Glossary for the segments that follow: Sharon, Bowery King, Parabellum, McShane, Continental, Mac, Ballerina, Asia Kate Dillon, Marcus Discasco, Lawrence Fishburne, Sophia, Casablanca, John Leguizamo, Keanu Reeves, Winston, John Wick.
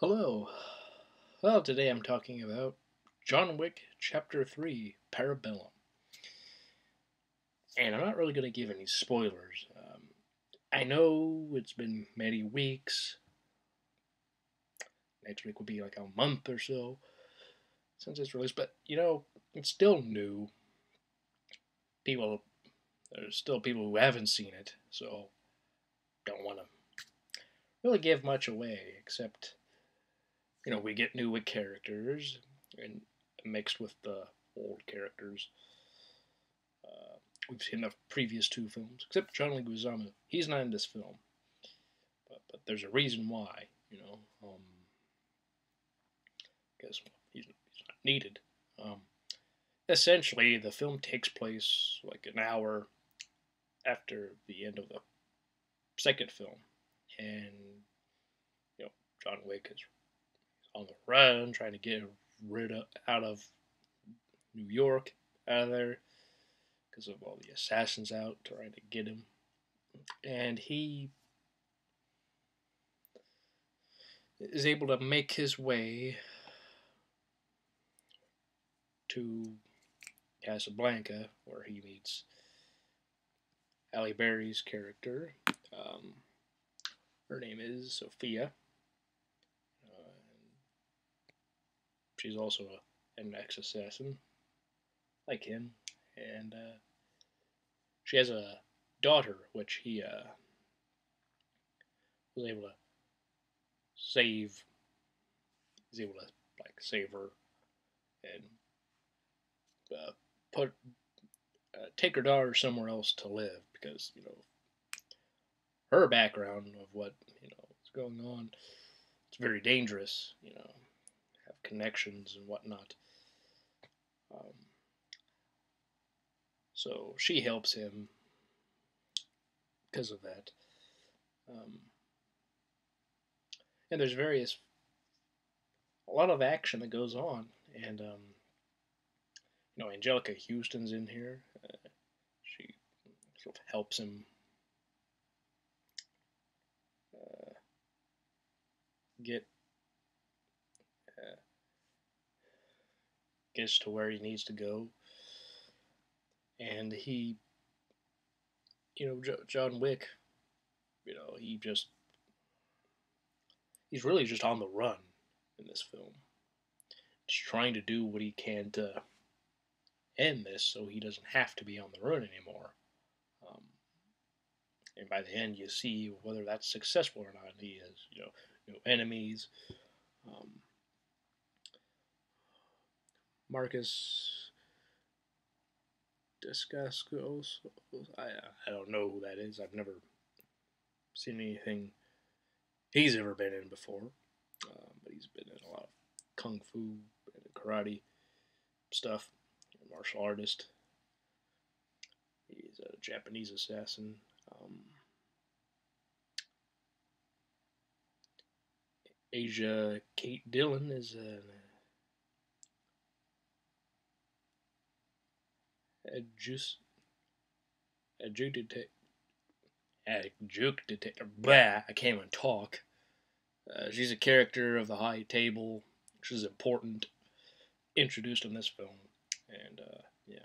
Hello. Well, today I'm talking about John Wick Chapter 3, Parabellum. And I'm not really going to give any spoilers. I know it's been many weeks. Next week will be like a month or so since it's released. But, you know, it's still new. There's still people who haven't seen it. So, don't want to really give much away, except, you know, we get new Wick characters, and mixed with the old characters. We've seen the previous two films, except John Leguizamo. He's not in this film, but there's a reason why, you know. Because he's not needed. Essentially, the film takes place like an hour after the end of the second film, and you know, John Wick is on the run, trying to get out of New York, out of there, because of all the assassins out trying to get him. And he is able to make his way to Casablanca, where he meets Halle Berry's character. Her name is Sophia. She's also an ex-assassin, like him, and she has a daughter, which he was able to save. He's able to like save her and take her daughter somewhere else to live, because you know her background of what you know is going on. It's very dangerous, you know. Connections and whatnot. So she helps him because of that. And there's a lot of action that goes on. And, you know, Angelica Houston's in here. She sort of helps him get to where he needs to go. And he, you know, John Wick, you know, he's really just on the run in this film, just trying to do what he can to end this so he doesn't have to be on the run anymore. And by the end you see whether that's successful or not. He has, you know, no enemies. Marcus Discasco. I don't know who that is. I've never seen anything he's ever been in before. But he's been in a lot of kung fu and karate stuff. A martial artist. He's a Japanese assassin. Asia Kate Dillon is I can't even talk. She's a character of the High Table. She's important, introduced in this film, and yeah.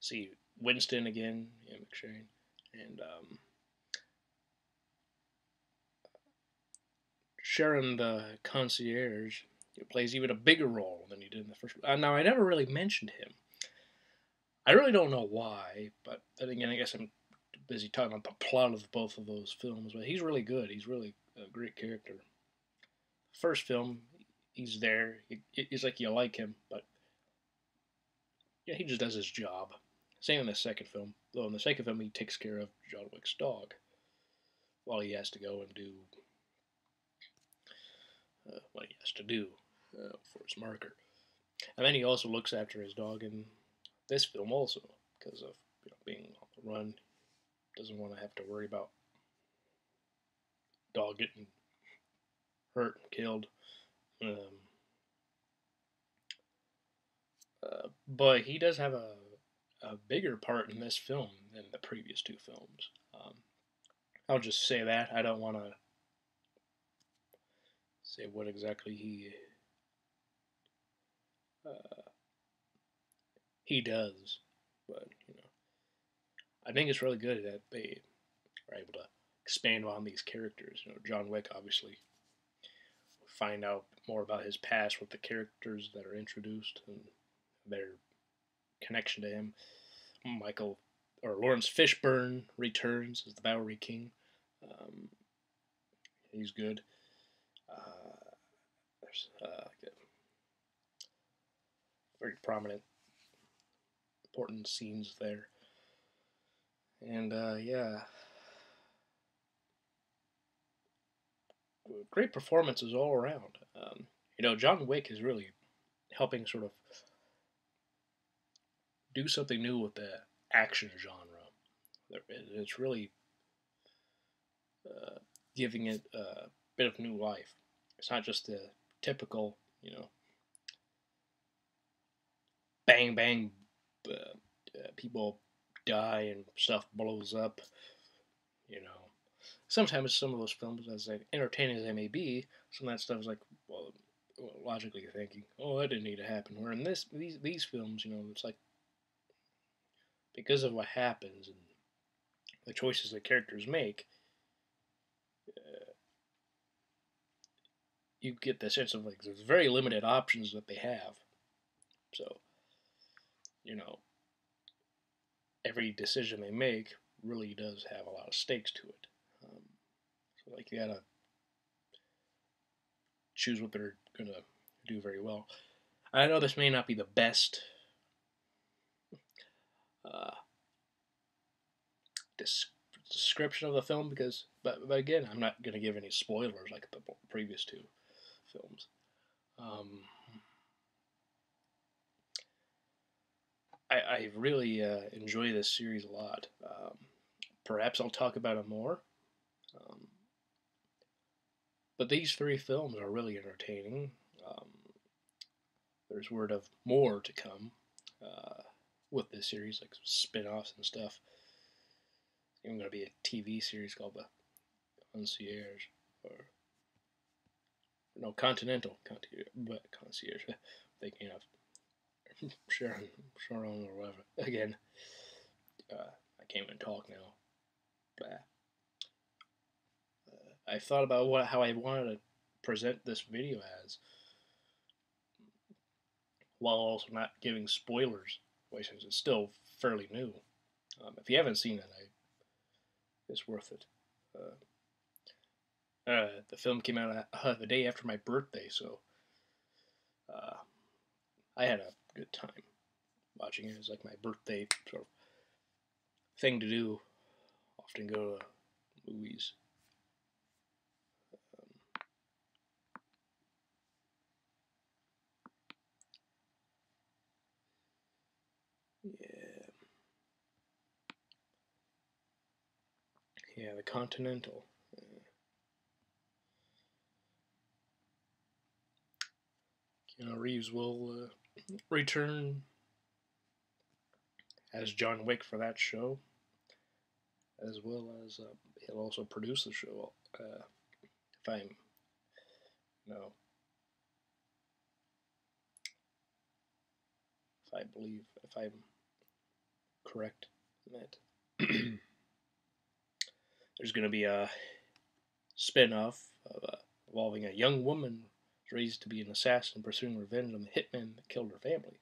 See Winston again, yeah, McShane, and Sharon, the concierge. He plays even a bigger role than he did in the first. Now, I never really mentioned him. I really don't know why, but then again, I guess I'm busy talking about the plot of both of those films, but he's really good. He's really a great character. First film, he's there. He's like, you like him, but yeah, he just does his job. Same in the second film, though in the second film, he takes care of John Wick's dog while he has to go and do what he has to do for his marker. And then he also looks after his dog in this film also, because of, you know, being on the run. Doesn't want to have to worry about dog getting hurt and killed. But he does have a bigger part in this film than the previous two films. I'll just say that. I don't want to say what exactly he does, but you know, I think it's really good that they are able to expand on these characters. You know, John Wick, obviously, we'll find out more about his past with the characters that are introduced and their connection to him. Lawrence Fishburne returns as the Bowery King. He's good. There's very prominent, important scenes there. And yeah, great performances all around. You know, John Wick is really helping sort of do something new with the action genre. It's really giving it a bit of new life. It's not just the typical, you know, bang bang, people die and stuff blows up. You know, sometimes some of those films, as like, entertaining as they may be, some of that stuff is like, well, logically thinking, oh, that didn't need to happen. Where in these films, you know, it's like, because of what happens and the choices the characters make, you get the sense of like there's very limited options that they have. So, you know, every decision they make really does have a lot of stakes to it. So like you gotta choose what they're gonna do very well. I know this may not be the best description of the film, because, but again, I'm not gonna give any spoilers like the previous two films. I really enjoy this series a lot. Perhaps I'll talk about it more. But these three films are really entertaining. There's word of more to come with this series, like spin-offs and stuff. It's even going to be a TV series called The Concierge, or no, Continental Concierge, but Concierge. Thinking of Sharon or whatever. Again, I can't even talk now. But I thought about how I wanted to present this video as, while also not giving spoilers, since it's still fairly new. If you haven't seen it, it's worth it. The film came out the day after my birthday, so I had a good time watching it. It was like my birthday sort of thing to do. Often go to movies. Yeah, the Continental. Keanu Reeves will return as John Wick for that show, as well as he'll also produce the show. If I'm if I'm correct in that. There's going to be a spin-off involving a young woman raised to be an assassin pursuing revenge on the hitman that killed her family.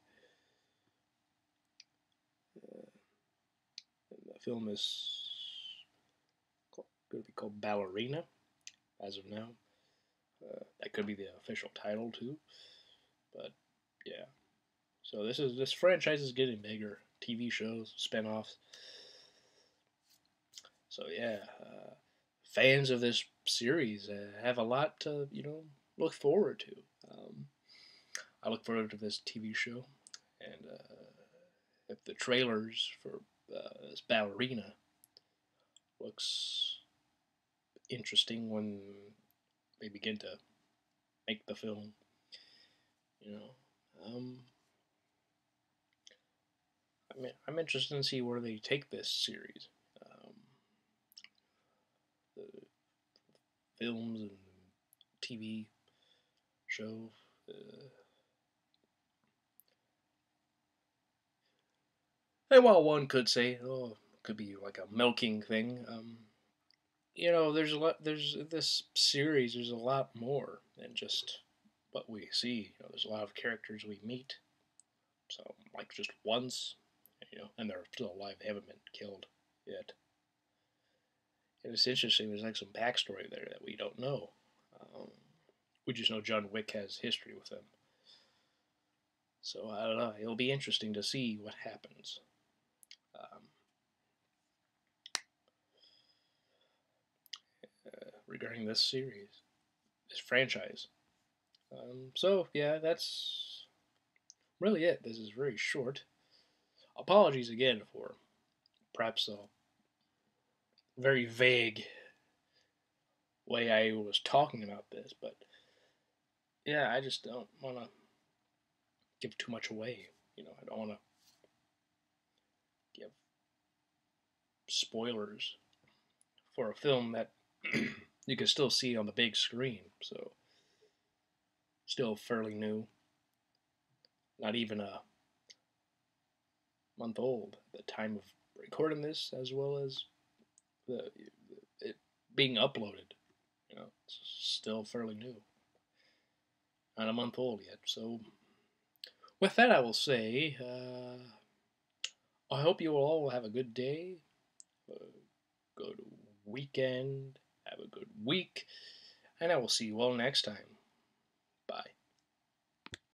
The film is going to be called Ballerina, as of now. That could be the official title too, but yeah. So this franchise is getting bigger. TV shows, spin-offs. So yeah, fans of this series have a lot to, you know, look forward to. I look forward to this TV show, and if the trailers for this Ballerina looks interesting when they begin to make the film, you know, I mean, I'm interested to see where they take this series. Films and TV show. And while one could say, oh, it could be like a milking thing, you know, there's a lot, this series, there's a lot more than just what we see. You know, there's a lot of characters we meet. So, like, just once, you know, and they're still alive, they haven't been killed yet. And it's interesting, there's like some backstory there that we don't know. We just know John Wick has history with them. So, I don't know, it'll be interesting to see what happens. Regarding this series, this franchise. So, yeah, that's really it. This is very short. Apologies again for perhaps a very vague way I was talking about this, but yeah, I just don't want to give too much away, you know. I don't want to give spoilers for a film that you can still see on the big screen, so still fairly new, not even a month old at the time of recording this, as well as it being uploaded, you know, it's still fairly new, not a month old yet, so with that, I will say, I hope you all will have a good day, a good weekend, have a good week, and I will see you all next time.